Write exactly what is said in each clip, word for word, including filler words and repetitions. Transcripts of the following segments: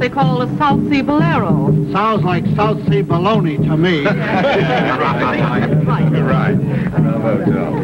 They call a South Sea Bolero. Sounds like South Sea baloney to me. Right, right, right. Bravo, Joe.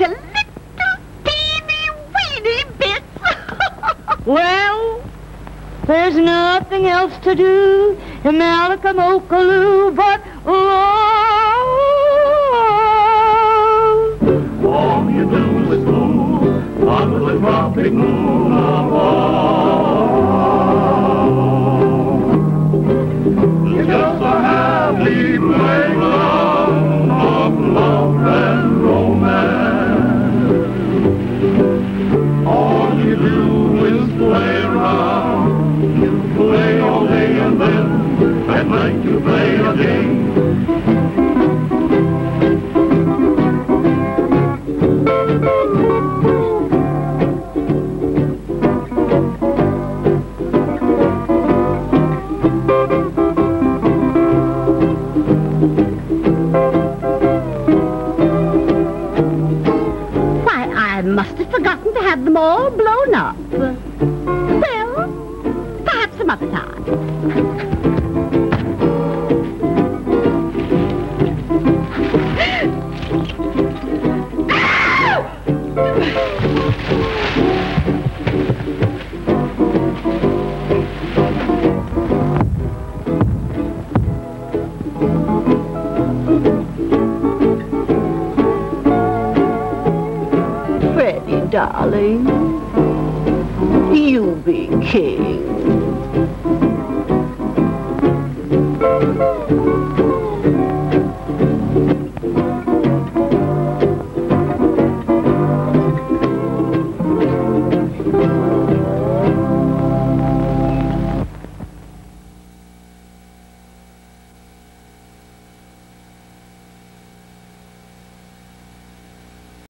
into little teeny weeny bits. Well, there's nothing else to do in Malakamokaloo but love. All you do is move under the tropic moon above. You just are happy playing love, love, love and romance. All you do is play around. You play all day and then at night you play again. Why, I must have forgotten to have them all blown up. Another time. Freddie, darling, you be king.